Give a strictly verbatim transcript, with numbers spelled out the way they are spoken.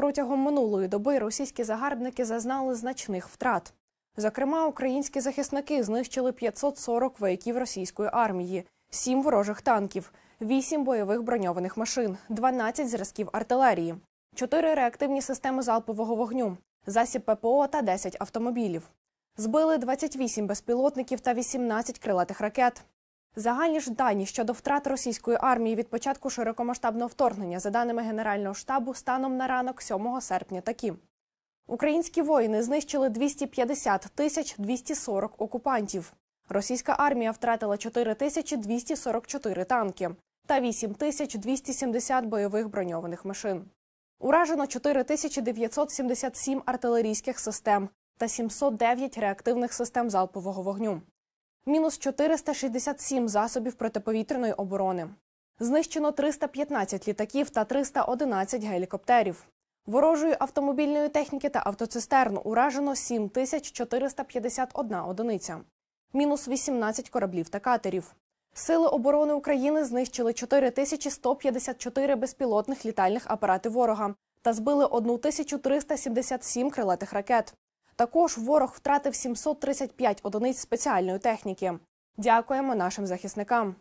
Протягом минулої доби російські загарбники зазнали значних втрат. Зокрема, українські захисники знищили п'ятсот сорок вояків російської армії, сім ворожих танків, вісім бойових броньованих машин, дванадцять зразків артилерії, чотири реактивні системи залпового вогню, засіб П П О та десять автомобілів. Збили двадцять вісім безпілотників та вісімнадцять крилатих ракет. Загальні ж дані щодо втрат російської армії від початку широкомасштабного вторгнення, за даними Генерального штабу, станом на ранок сьомого серпня такі. Українські воїни знищили двісті п'ятдесят тисяч двісті сорок окупантів. Російська армія втратила чотири тисячі двісті сорок чотири танки та вісім тисяч двісті сімдесят бойових броньованих машин. Уражено чотири тисячі дев'ятсот сімдесят сім артилерійських систем та сімсот дев'ять реактивних систем залпового вогню. Мінус чотириста шістдесят сім засобів протиповітряної оборони. Знищено триста п'ятнадцять літаків та триста одинадцять гелікоптерів. Ворожої автомобільної техніки та автоцистерн уражено сім тисяч чотириста п'ятдесят одна одиниця. Мінус вісімнадцять кораблів та катерів. Сили оборони України знищили чотири тисячі сто п'ятдесят чотири безпілотних літальних апарати ворога та збили одну тисячу триста сімдесят сім крилатих ракет. Також ворог втратив сімсот тридцять п'ять одиниць спеціальної техніки. Дякуємо нашим захисникам.